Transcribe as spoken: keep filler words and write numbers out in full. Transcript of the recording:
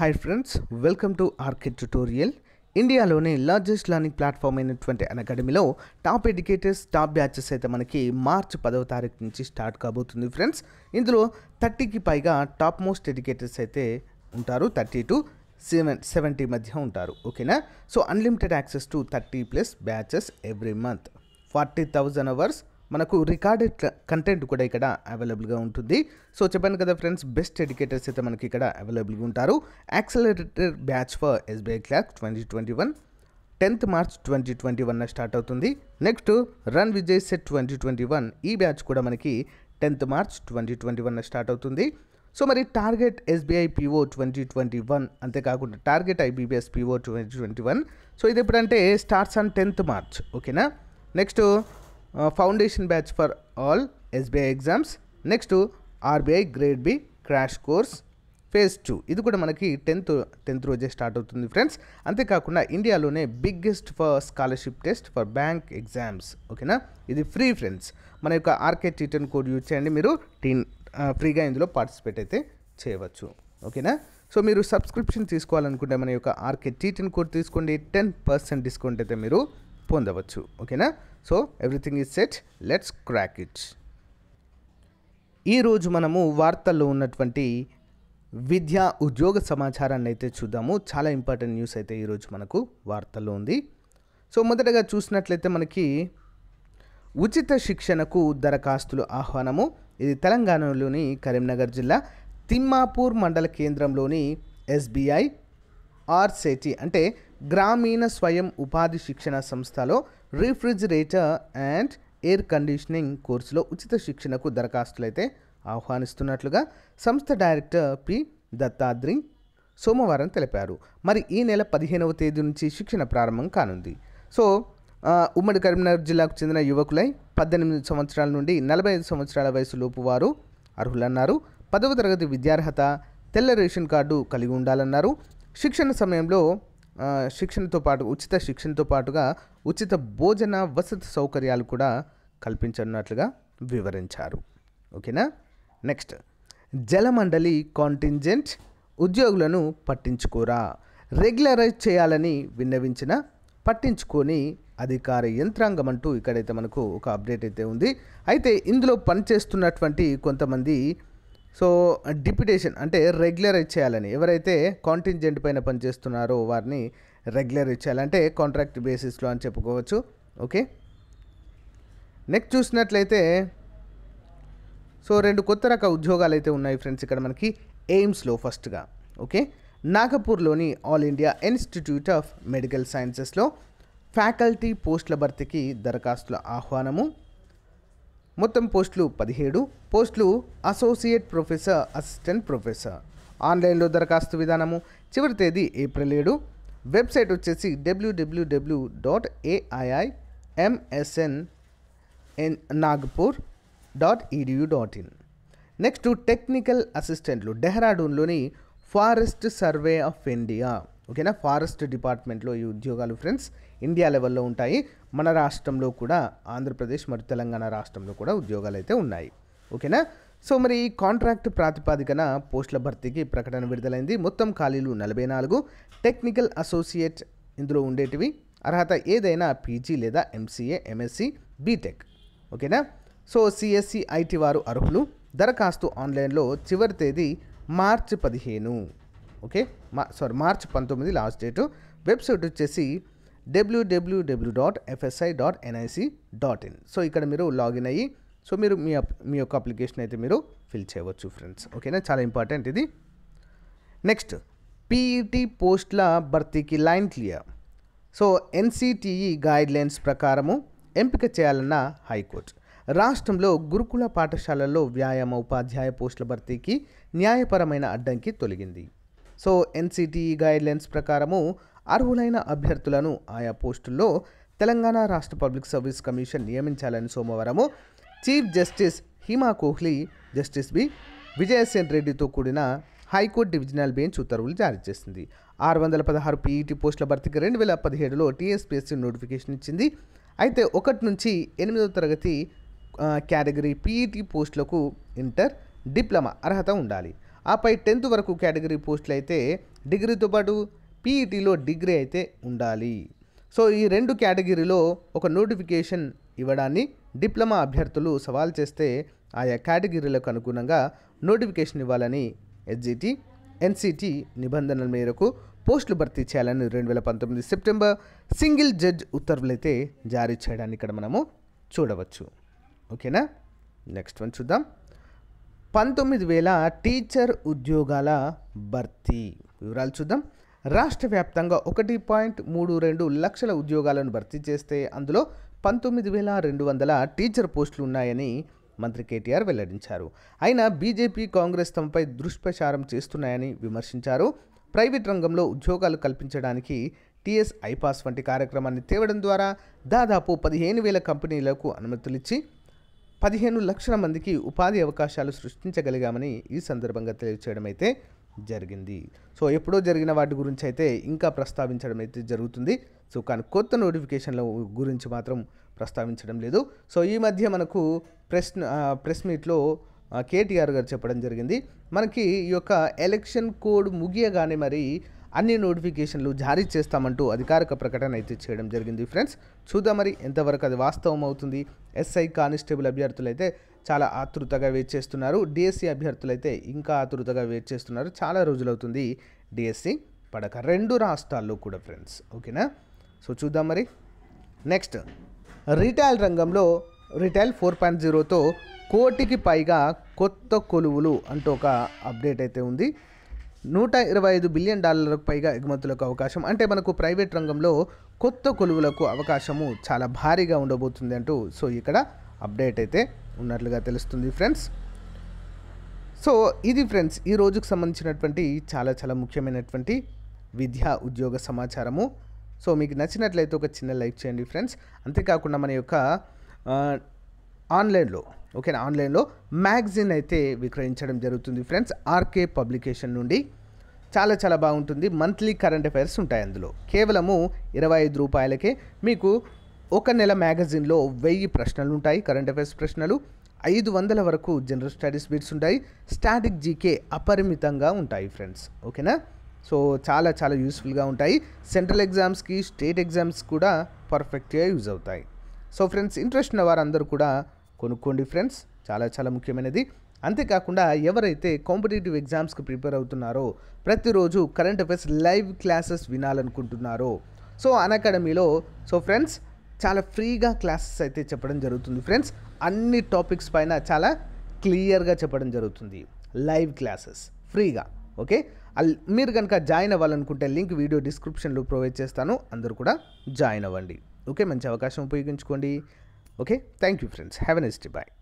Hi friends, welcome to R K Tutorial. ఇండియాలోనే largest learning platform అయినటువంటి అన్ అకాడమీలో టాప్ ఎడ్యుకేటర్స్ టాప్ బ్యాచెస్ అయితే మనకి మార్చి పదవ తారీఖు నుంచి స్టార్ట్ కాబోతుంది ఫ్రెండ్స్. ఇందులో థర్టీకి పైగా టాప్ మోస్ట్ ఎడ్యుకేటర్స్ అయితే ఉంటారు, థర్టీ టు సెవెన్ సెవెంటీ మధ్య ఉంటారు, ఓకేనా. So unlimited access to thirty plus batches every month, forty thousand hours మనకు రికార్డెడ్ కంటెంట్ కూడా ఇక్కడ అవైలబుల్గా ఉంటుంది. సో చెప్పాను కదా ఫ్రెండ్స్, బెస్ట్ ఎడ్యుకేటర్స్ అయితే మనకి ఇక్కడ అవైలబుల్గా ఉంటారు. Accelerator batch for SBI clerk twenty twenty one tenth March twenty twenty one start అవుతుంది. Next run Vijay set twenty twenty one ఈ బ్యాచ్ కూడా మనకి tenth March twenty twenty one start అవుతుంది. సో మరి target SBI PO twenty twenty one అంతేకాకుండా target IBPS PO twenty twenty one so ఇది ఎప్పుడంటే starts on tenth March, ఓకేనా. Next foundation batch for all SBI exams, next RBI grade B crash course phase two ఇది కూడా మనకి tenth tenth రోజే start అవుతుంది friends. అంతేకాకుండా ఇండియాలోనే biggest for scholarship test for bank exams, ఓకేనా. ఇది ఫ్రీ ఫ్రెండ్స్, మన యొక్క RK T ten code use చేయండి, మీరు టీన్ ఫ్రీగా ఇందులో పార్టిసిపేట్ అయితే చేయవచ్చు, ఓకేనా. సో మీరు సబ్స్క్రిప్షన్ తీసుకోవాలనుకుంటే మన యొక్క ఆర్కే టీ టెన్ కోడ్ తీసుకోండి, టెన్ పర్సెంట్ డిస్కౌంట్ అయితే మీరు పొందవచ్చు, ఓకేనా. So everything is set, let's crack it. ఈరోజు మనము వార్తల్లో ఉన్నటువంటి విద్యా ఉద్యోగ సమాచారాన్ని అయితే చూద్దాము. చాలా ఇంపార్టెంట్ న్యూస్ అయితే ఈరోజు మనకు వార్తల్లో ఉంది. సో మొదటగా చూసినట్లయితే మనకి ఉచిత శిక్షణకు దరఖాస్తులు ఆహ్వానము. ఇది తెలంగాణలోని కరీంనగర్ జిల్లా తిమ్మాపూర్ మండల కేంద్రంలోని ఎస్బీఐ ఆర్సీటీ అంటే గ్రామీణ స్వయం ఉపాధి శిక్షణ సంస్థలో రిఫ్రిజిరేటర్ అండ్ ఎయిర్ కండిషనింగ్ కోర్సులో ఉచిత శిక్షణకు దరఖాస్తులు అయితే ఆహ్వానిస్తున్నట్లుగా సంస్థ డైరెక్టర్ పి దత్తాద్రి సోమవారం తెలిపారు. మరి ఈ నెల పదిహేనవ తేదీ నుంచి శిక్షణ ప్రారంభం కానుంది. సో ఉమ్మడి కరీంనగర్ జిల్లాకు చెందిన యువకులై పద్దెనిమిది సంవత్సరాల నుండి నలభై ఐదు సంవత్సరాల వయసులోపు వారు అర్హులన్నారు. పదవ తరగతి విద్యార్హత, తెల్ల రేషన్ కార్డు కలిగి ఉండాలన్నారు. శిక్షణ సమయంలో శిక్షణతో పాటు ఉచిత శిక్షణతో పాటుగా ఉచిత భోజన వసతి సౌకర్యాలు కూడా కల్పించనున్నట్లుగా వివరించారు, ఓకేనా. నెక్స్ట్ జలమండలి కాంటింజెంట్ ఉద్యోగులను పట్టించుకోరా, రెగ్యులరైజ్ చేయాలని విన్నవించిన పట్టించుకొని అధికార యంత్రాంగం అంటూ ఇక్కడైతే మనకు ఒక అప్డేట్ అయితే ఉంది. అయితే ఇందులో పనిచేస్తున్నటువంటి కొంతమంది సో డిప్యుటేషన్ అంటే రెగ్యులరైజ్ చేయాలని, ఎవరైతే కాంటింజెంట్ పైన పనిచేస్తున్నారో వారిని రెగ్యులరైజ్ చేయాలంటే కాంట్రాక్ట్ బేసిస్లో అని చెప్పుకోవచ్చు, ఓకే. నెక్స్ట్ చూసినట్లయితే సో రెండు కొత్త రక ఉద్యోగాలు అయితే ఉన్నాయి ఫ్రెండ్స్ ఇక్కడ మనకి ఎయిమ్స్లో ఫస్ట్గా, ఓకే. నాగపూర్లోని all India institute of medical సైన్సెస్లో ఫ్యాకల్టీ పోస్టుల భర్తీకి దరఖాస్తుల ఆహ్వానము. మొత్తం పోస్టులు పదిహేడు పోస్టులు అసోసియేట్ ప్రొఫెసర్, అసిస్టెంట్ ప్రొఫెసర్. ఆన్లైన్లో దరఖాస్తు విధానము. చివరి తేదీ ఏప్రిల్ ఏడు. వెబ్సైట్ వచ్చేసి WWW dot AIIMSN N Nagpur dot EDU dot in next technical అసిస్టెంట్లు డెహ్రాడూన్లోని ఫారెస్ట్ సర్వే ఆఫ్ ఇండియా, ఓకేనా. ఫారెస్ట్ డిపార్ట్మెంట్లో ఈ ఉద్యోగాలు ఫ్రెండ్స్ ఇండియా లెవెల్లో ఉంటాయి. మన రాష్ట్రంలో కూడా, ఆంధ్రప్రదేశ్ మరియు తెలంగాణ రాష్ట్రంలో కూడా ఉద్యోగాలు అయితే ఉన్నాయి, ఓకేనా. సో మరి ఈ కాంట్రాక్ట్ ప్రాతిపాదికన పోస్టుల భర్తీకి ప్రకటన విడుదలైంది. మొత్తం ఖాళీలు నలభై నాలుగు. టెక్నికల్ అసోసియేట్ ఇందులో ఉండేటివి. అర్హత ఏదైనా పీజీ లేదా ఎంసీఏ, ఎంఎస్సి, బీటెక్, ఓకేనా. సో సిఎస్సి ఐటీ వారు అర్హులు. దరఖాస్తు ఆన్లైన్లో చివరి తేదీ మార్చి పదిహేను, ఓకే మా సారీ మార్చ్ పంతొమ్మిది లాస్ట్ డేటు. వెబ్సైట్ వచ్చేసి WWW dot FSI dot NIC dot in so ఇక్కడ మీరు లాగిన్ అయ్యి సో మీరు మీ మీ యొక్క అప్లికేషన్ అయితే మీరు ఫిల్ చేయవచ్చు ఫ్రెండ్స్, ఓకేనా. చాలా ఇంపార్టెంట్ ఇది. నెక్స్ట్ పీఈటీ పోస్టుల భర్తీకి line clear. So NCTE guidelines ప్రకారము ఎంపిక చేయాలన్న హైకోర్టు. రాష్ట్రంలో గురుకుల పాఠశాలల్లో వ్యాయామ ఉపాధ్యాయ పోస్టుల భర్తీకి న్యాయపరమైన అడ్డంకి తొలగింది. సో ఎన్సిటిఈ గైడ్లైన్స్ ప్రకారము అర్హులైన అభ్యర్థులను ఆయా పోస్టుల్లో తెలంగాణ రాష్ట్ర పబ్లిక్ సర్వీస్ కమిషన్ నియమించాలని సోమవారము chief justice Hima Kohli, justice B Vijaysen రెడ్డితో కూడిన హైకోర్టు డివిజనల్ బెంచ్ ఉత్తర్వులు జారీ చేసింది. ఆరు వందల పదహారు పీఈటీ పోస్టుల భర్తీకి రెండు వేల పదిహేడులో టీఎస్పీఎస్సీ నోటిఫికేషన్ ఇచ్చింది. అయితే ఒకటి నుంచి ఎనిమిదవ తరగతి కేటగిరీ పీఈటీ పోస్టులకు ఇంటర్, డిప్లొమా అర్హత ఉండాలి. ఆపై టెన్త్ వరకు కేటగిరీ పోస్టులు అయితే డిగ్రీతో పాటు పీఈటీలో డిగ్రీ అయితే ఉండాలి. సో ఈ రెండు కేటగిరీలో ఒక నోటిఫికేషన్ ఇవ్వడాన్ని డిప్లొమా అభ్యర్థులు సవాల్ చేస్తే ఆయా కేటగిరీలకు అనుగుణంగా నోటిఫికేషన్ ఇవ్వాలని ఎస్జిటి ఎన్సిటి నిబంధనల మేరకు పోస్టులు భర్తీ చేయాలని రెండు వేల పంతొమ్మిది సెప్టెంబర్ సింగిల్ జడ్జ్ ఉత్తర్వులైతే జారీ చేయడాన్ని ఇక్కడ మనము చూడవచ్చు. ఓకేనా, నెక్స్ట్ వన్ చూద్దాం. పంతొమ్మిది వేల టీచర్ ఉద్యోగాల భర్తీ వివరాలు చూద్దాం. రాష్ట్ర వ్యాప్తంగా ఒకటి పాయింట్ మూడు రెండు లక్షల ఉద్యోగాలను భర్తీ చేస్తే అందులో పంతొమ్మిది వేల రెండు వందల టీచర్ పోస్టులు ఉన్నాయని మంత్రి కేటీఆర్ వెల్లడించారు. అయినా బీజేపీ కాంగ్రెస్ తమపై దుష్ప్రచారం చేస్తున్నాయని విమర్శించారు. ప్రైవేట్ రంగంలో ఉద్యోగాలు కల్పించడానికి టీఎస్ ఐపాస్ వంటి కార్యక్రమాన్ని తేవడం ద్వారా దాదాపు పదిహేను వేల కంపెనీలకు అనుమతులిచ్చి పదిహేను లక్షల మందికి ఉపాధి అవకాశాలు సృష్టించగలిగామని ఈ సందర్భంగా తెలియచేయడం అయితే జరిగింది. సో ఎప్పుడో జరిగిన వాటి గురించి అయితే ఇంకా ప్రస్తావించడం అయితే జరుగుతుంది. సో కానీ కొత్త నోటిఫికేషన్ల గురించి మాత్రం ప్రస్తావించడం లేదు. సో ఈ మధ్య మనకు ప్రెస్ ప్రెస్ మీట్లో కేటీఆర్ గారు చెప్పడం జరిగింది, మనకి ఈ యొక్క ఎలక్షన్ కోడ్ ముగియగానే మరి అన్ని నోటిఫికేషన్లు జారీ చేస్తామంటూ అధికారిక ప్రకటన అయితే చేయడం జరిగింది. ఫ్రెండ్స్ చూద్దాం మరి ఎంతవరకు అది వాస్తవం అవుతుంది. ఎస్ఐ కానిస్టేబుల్ అభ్యర్థులు అయితే చాలా ఆతృతగా వెయిట్ చేస్తున్నారు. డిఎస్సి అభ్యర్థులు అయితే ఇంకా ఆతృతగా వెయిట్ చేస్తున్నారు. చాలా రోజులవుతుంది డిఎస్సి పడక రెండు రాష్ట్రాల్లో కూడా ఫ్రెండ్స్. ఓకేనా, సో చూద్దాం మరి. నెక్స్ట్ రిటైల్ రంగంలో రిటైల్ ఫోర్ పాయింట్ జీరోతో కోటికి పైగా కొత్త కొలువులు అంటూ ఒక అప్డేట్ అయితే ఉంది. నూట ఇరవై ఐదు బిలియన్ డాలర్లకు పైగా ఎగుమతులకు అవకాశం, అంటే మనకు ప్రైవేట్ రంగంలో కొత్త కొలువులకు అవకాశము చాలా భారీగా ఉండబోతుంది అంటూ సో ఇక్కడ అప్డేట్ అయితే ఉన్నట్లుగా తెలుస్తుంది ఫ్రెండ్స్. సో ఇది ఫ్రెండ్స్ ఈ రోజుకు సంబంధించినటువంటి చాలా చాలా ముఖ్యమైనటువంటి విద్యా ఉద్యోగ సమాచారము. సో మీకు నచ్చినట్లయితే ఒక చిన్న లైక్ చేయండి ఫ్రెండ్స్. అంతేకాకుండా మన యొక్క ఆన్లైన్లో ఓకేనా ఆన్లైన్లో మ్యాగజైన్ అయితే విక్రయించడం జరుగుతుంది ఫ్రెండ్స్. ఆర్కే పబ్లికేషన్ నుండి చాలా చాలా బాగుంటుంది. మంత్లీ కరెంట్ అఫైర్స్ ఉంటాయి అందులో. కేవలము ఇరవై ఐదు రూపాయలకే మీకు ఒక నెల మ్యాగజైన్లో వెయ్యి ప్రశ్నలు ఉంటాయి, కరెంట్ అఫైర్స్ ప్రశ్నలు. ఐదు వందల వరకు జనరల్ స్టడీస్ బిట్స్ ఉంటాయి. స్టాటిక్ జీకే అపరిమితంగా ఉంటాయి ఫ్రెండ్స్. ఓకేనా, సో చాలా చాలా యూస్ఫుల్గా ఉంటాయి. సెంట్రల్ ఎగ్జామ్స్కి స్టేట్ ఎగ్జామ్స్ కూడా పర్ఫెక్ట్గా యూజ్ అవుతాయి. సో ఫ్రెండ్స్ ఇంట్రెస్ట్ ఉన్న వారందరూ కూడా కొనుక్కోండి ఫ్రెండ్స్, చాలా చాలా ముఖ్యమైనది. అంతేకాకుండా ఎవరైతే కాంపిటేటివ్ ఎగ్జామ్స్కి ప్రిపేర్ అవుతున్నారో, ప్రతిరోజు కరెంట్ అఫైర్స్ లైవ్ క్లాసెస్ వినాలనుకుంటున్నారో సో అన్ అకాడమీలో సో ఫ్రెండ్స్ చాలా ఫ్రీగా క్లాసెస్ అయితే చెప్పడం జరుగుతుంది ఫ్రెండ్స్. అన్ని టాపిక్స్ పైన చాలా క్లియర్గా చెప్పడం జరుగుతుంది, లైవ్ క్లాసెస్ ఫ్రీగా. ఓకే, మీరు కనుక జాయిన్ అవ్వాలనుకుంటే లింక్ వీడియో డిస్క్రిప్షన్లో ప్రొవైడ్ చేస్తాను, అందరూ కూడా జాయిన్ అవ్వండి. ఓకే, మంచి అవకాశం ఉపయోగించుకోండి. Okay, thank you friends, have a nice day, bye.